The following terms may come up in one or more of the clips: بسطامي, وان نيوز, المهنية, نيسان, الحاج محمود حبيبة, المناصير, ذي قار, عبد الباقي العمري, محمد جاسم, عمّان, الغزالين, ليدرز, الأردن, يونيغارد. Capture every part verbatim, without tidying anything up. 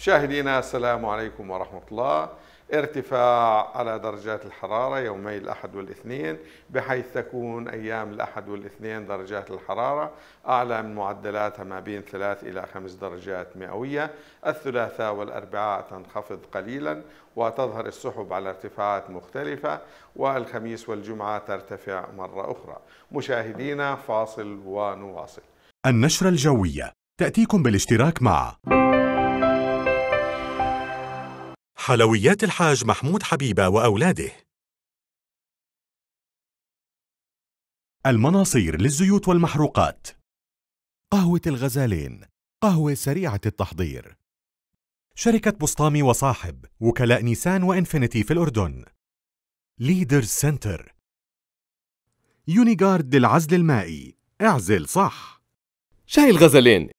مشاهدينا السلام عليكم ورحمة الله. ارتفاع على درجات الحرارة يومي الأحد والاثنين، بحيث تكون أيام الأحد والاثنين درجات الحرارة أعلى من معدلاتها ما بين ثلاث إلى خمس درجات مئوية. الثلاثاء والأربعاء تنخفض قليلا وتظهر السحب على ارتفاعات مختلفة، والخميس والجمعة ترتفع مرة أخرى. مشاهدينا فاصل ونواصل. النشرة الجوية تأتيكم بالاشتراك مع حلويات الحاج محمود حبيبة وأولاده، المناصير للزيوت والمحروقات، قهوة الغزالين، قهوة سريعة التحضير، شركة بسطامي وصاحب، وكلاء نيسان وإنفينيتي في الأردن، ليدرز سنتر، يونيغارد للعزل المائي، اعزل صح. شاي الغزالين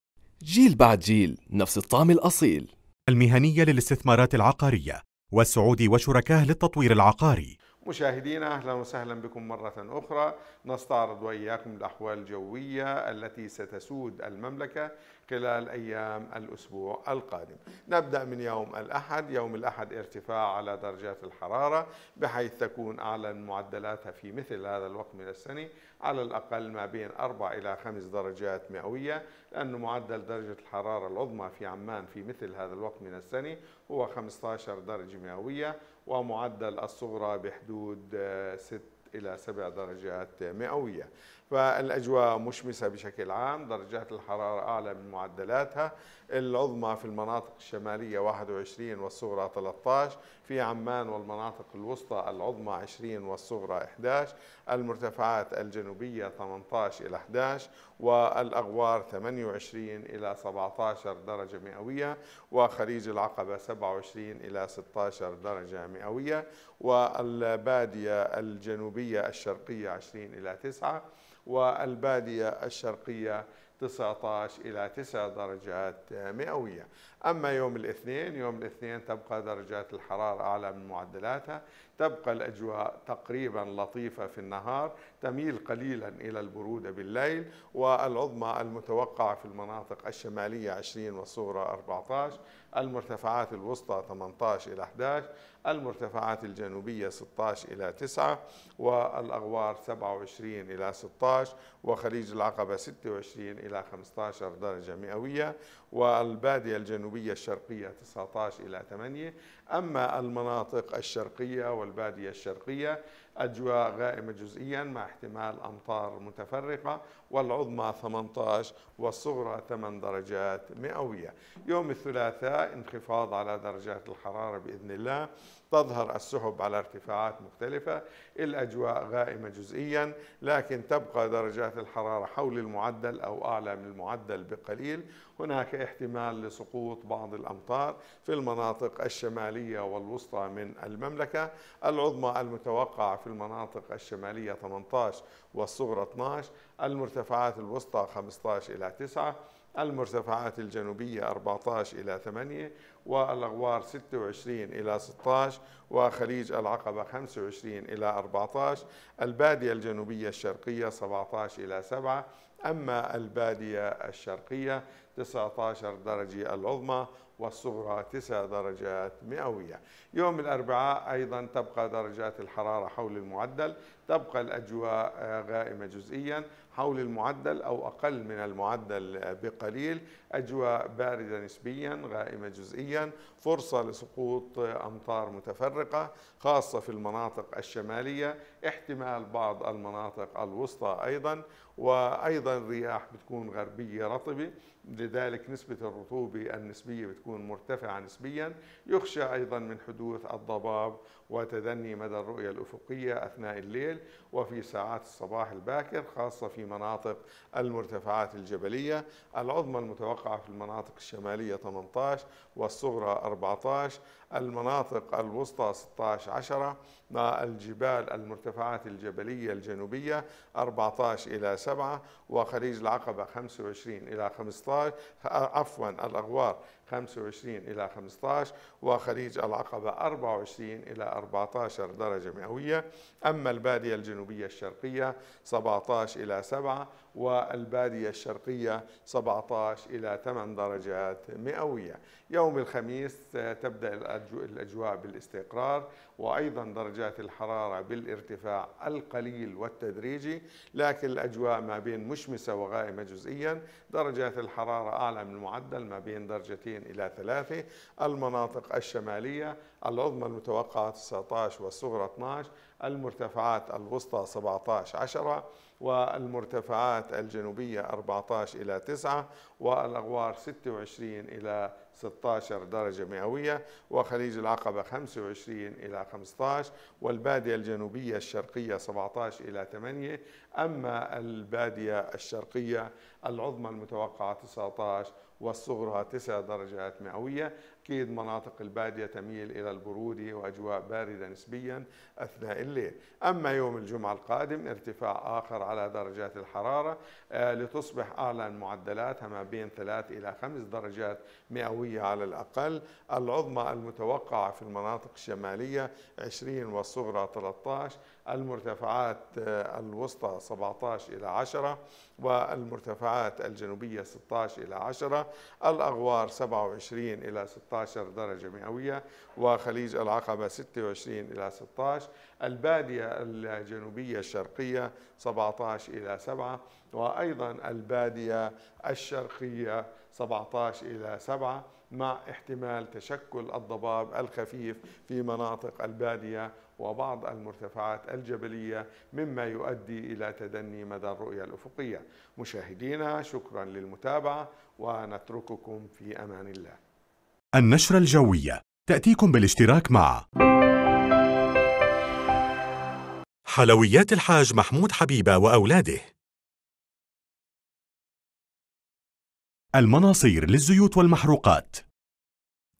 جيل بعد جيل نفس الطعم الأصيل. المهنية للاستثمارات العقارية والسعودي وشركاه للتطوير العقاري. مشاهدينا أهلا وسهلا بكم مرة أخرى، نستعرض وإياكم الأحوال الجوية التي ستسود المملكة خلال أيام الأسبوع القادم. نبدأ من يوم الأحد. يوم الأحد ارتفاع على درجات الحرارة، بحيث تكون أعلى من معدلاتها في مثل هذا الوقت من السنة على الأقل ما بين أربع إلى خمس درجات مئوية، لأن معدل درجة الحرارة العظمى في عمان في مثل هذا الوقت من السنة هو خمسة عشر درجة مئوية، ومعدل الصغرى بحدود ست إلى سبع درجات مئوية. فالأجواء مشمسة بشكل عام، درجات الحرارة أعلى من معدلاتها، العظمى في المناطق الشمالية واحد وعشرين والصغرى ثلاثة عشر، في عمان والمناطق الوسطى العظمى عشرين والصغرى إحدى عشر، المرتفعات الجنوبية ثمانية عشر إلى إحدى عشر، والأغوار ثمانية وعشرين إلى سبعة عشر درجة مئوية، وخليج العقبة سبعة وعشرين إلى ستة عشر درجة مئوية، والبادية الجنوبية الشرقية عشرين إلى تسعة، والبادية الشرقية تسعة عشر إلى تسعة درجات مئوية. أما يوم الاثنين، يوم الاثنين تبقى درجات الحرارة أعلى من معدلاتها، تبقى الأجواء تقريبا لطيفة في النهار، تميل قليلا إلى البرودة بالليل، والعظمى المتوقعة في المناطق الشمالية عشرين والصغرى أربعة عشر، المرتفعات الوسطى ثمانية عشر إلى إحدى عشر، المرتفعات الجنوبية ستة عشر إلى تسعة، والأغوار سبعة وعشرين إلى ستة عشر، وخليج العقبة ستة وعشرين إلى خمسة عشر درجة مئوية، والبادية الجنوبية الشرقية تسعة عشر إلى ثمانية. أما المناطق الشرقية والبادية الشرقية أجواء غائمة جزئيا مع احتمال أمطار متفرقة، والعظمى ثمانية عشر والصغرى ثمانية درجات مئوية. يوم الثلاثاء انخفاض على درجات الحرارة بإذن الله، تظهر السحب على ارتفاعات مختلفة، الأجواء غائمة جزئيا، لكن تبقى درجات الحرارة حول المعدل أو أعلى من المعدل بقليل. هناك احتمال لسقوط بعض الأمطار في المناطق الشمالية والوسطى من المملكة، العظمى المتوقعة في المناطق الشمالية ثمانية عشر والصغرى اثني عشر، المرتفعات الوسطى خمسة عشر إلى تسعة، المرتفعات الجنوبية أربعة عشر إلى ثمانية، والأغوار ستة وعشرين إلى ستة عشر، وخليج العقبة خمسة وعشرين إلى أربعة عشر، البادية الجنوبية الشرقية سبعة عشر إلى سبعة، أما البادية الشرقية تسعة عشر درجة العظمى والصغرى تسع درجات مئوية. يوم الأربعاء أيضا تبقى درجات الحرارة حول المعدل، تبقى الأجواء غائمة جزئيا حول المعدل أو أقل من المعدل بقليل، أجواء باردة نسبيا غائمة جزئيا، فرصة لسقوط أمطار متفرقة خاصة في المناطق الشمالية، احتمال بعض المناطق الوسطى أيضا، وأيضا رياح بتكون غربية رطبة، لذلك نسبة الرطوبة النسبية بتكون مرتفعة نسبيا. يخشى أيضا من حدوث الضباب وتدني مدى الرؤية الأفقية أثناء الليل وفي ساعات الصباح الباكر، خاصة في مناطق المرتفعات الجبلية. العظمى المتوقعة في المناطق الشمالية ثمانية عشر والصغرى أربعة عشر، المناطق الوسطى ستة عشر عشرة، مع الجبال المرتفعات الجبلية الجنوبية أربعة عشر إلى سبعة، وخليج العقبة خمسة وعشرين إلى خمسة عشر، عفوا الأغوار خمسة وعشرين إلى خمسة عشر، وخليج العقبة أربعة وعشرين إلى أربعة عشر درجة مئوية، أما البادية الجنوبية الشرقية سبعة عشر إلى سبعة، والبادية الشرقية سبعة عشر إلى ثمانية درجات مئوية. يوم الخميس تبدأ الأجواء بالاستقرار، وأيضا درجات الحرارة بالارتفاع القليل والتدريجي، لكن الأجواء ما بين مشمسة وغائمة جزئيا، درجات الحرارة أعلى من المعدل ما بين درجتين إلى ثلاثة. المناطق الشمالية العظمى المتوقعة تسعة عشر والصغرى اثني عشر، المرتفعات الوسطى سبعة عشر عشرة، والمرتفعات الجنوبية أربعة عشر إلى تسعة، والأغوار ستة وعشرين إلى ستة عشر درجة مئوية، وخليج العقبة خمسة وعشرين إلى خمسة عشر، والبادية الجنوبية الشرقية سبعة عشر إلى ثمانية، أما البادية الشرقية العظمى المتوقعة تسعة عشر والصغرى تسع درجات مئوية. أكيد مناطق البادية تميل إلى البرودة وأجواء باردة نسبيا أثناء الليل. أما يوم الجمعة القادم ارتفاع آخر على درجات الحرارة لتصبح أعلى معدلاتها ما بين ثلاث إلى خمس درجات مئوية على الأقل. العظمى المتوقعة في المناطق الشمالية عشرين والصغرى ثلاثة عشر، المرتفعات الوسطى سبعة عشر إلى عشرة، والمرتفعات الجنوبية ستة عشر إلى عشرة، الأغوار سبعة وعشرين إلى ستة عشر درجة مئوية، وخليج العقبة ستة وعشرين إلى ستة عشر، البادية الجنوبية الشرقية سبعة عشر إلى سبعة، وأيضا البادية الشرقية سبعة عشر إلى سبعة، مع احتمال تشكل الضباب الخفيف في مناطق البادية وبعض المرتفعات الجبلية، مما يؤدي إلى تدني مدى الرؤية الأفقية. مشاهدينا، شكرا للمتابعة، ونترككم في أمان الله. النشرة الجوية تأتيكم بالاشتراك مع حلويات الحاج محمود حبيبة وأولاده، المناصير للزيوت والمحروقات،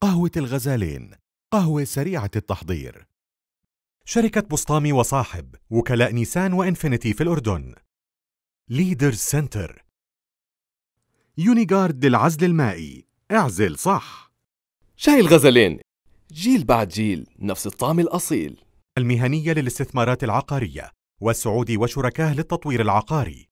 قهوة الغزالين، قهوة سريعة التحضير، شركة بسطامي وصاحب، وكلاء نيسان وإنفينيتي في الأردن، ليدرز سنتر، يونيغارد للعزل المائي، اعزل صح. شاي الغزالين، جيل بعد جيل نفس الطعم الأصيل. المهنية للاستثمارات العقارية، والسعودي وشركاه للتطوير العقاري.